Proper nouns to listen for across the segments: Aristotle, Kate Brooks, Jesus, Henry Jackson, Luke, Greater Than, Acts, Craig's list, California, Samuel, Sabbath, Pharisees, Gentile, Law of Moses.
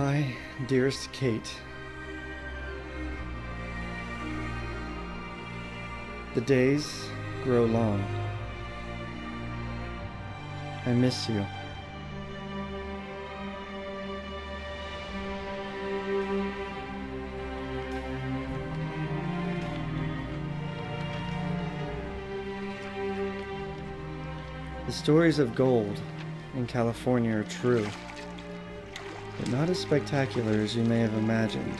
My dearest Kate, the days grow long. I miss you. The stories of gold in California are true, but not as spectacular as you may have imagined.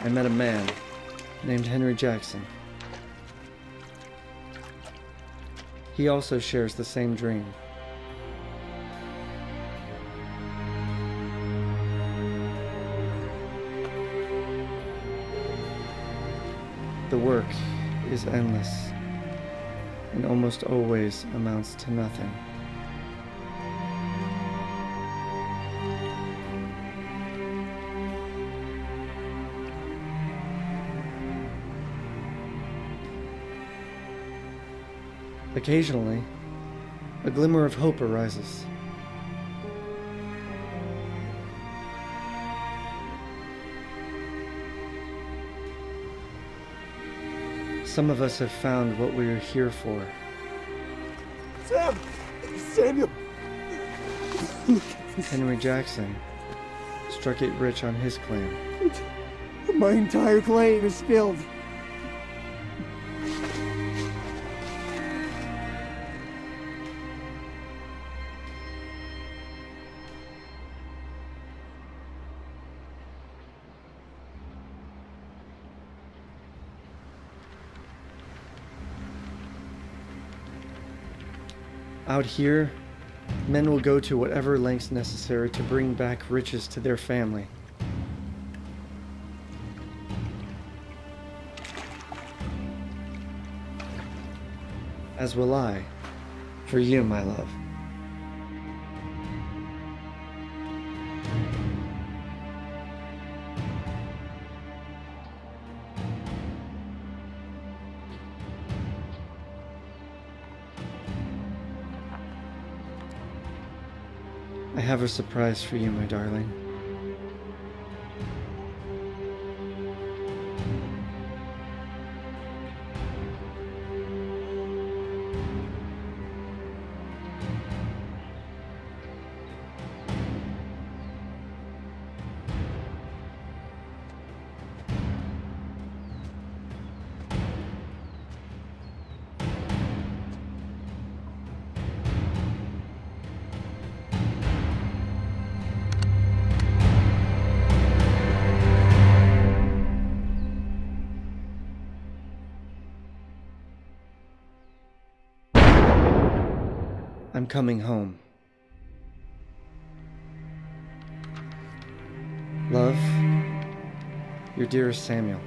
I met a man named Henry Jackson. He also shares the same dream. The work is endless and almost always amounts to nothing. Occasionally, a glimmer of hope arises. Some of us have found what we are here for. Samuel! Henry Jackson struck it rich on his claim. My entire claim is filled. Out here, men will go to whatever lengths necessary to bring back riches to their family. As will I, for you, my love. I have a surprise for you, my darling. I'm coming home. Love, your dearest Samuel.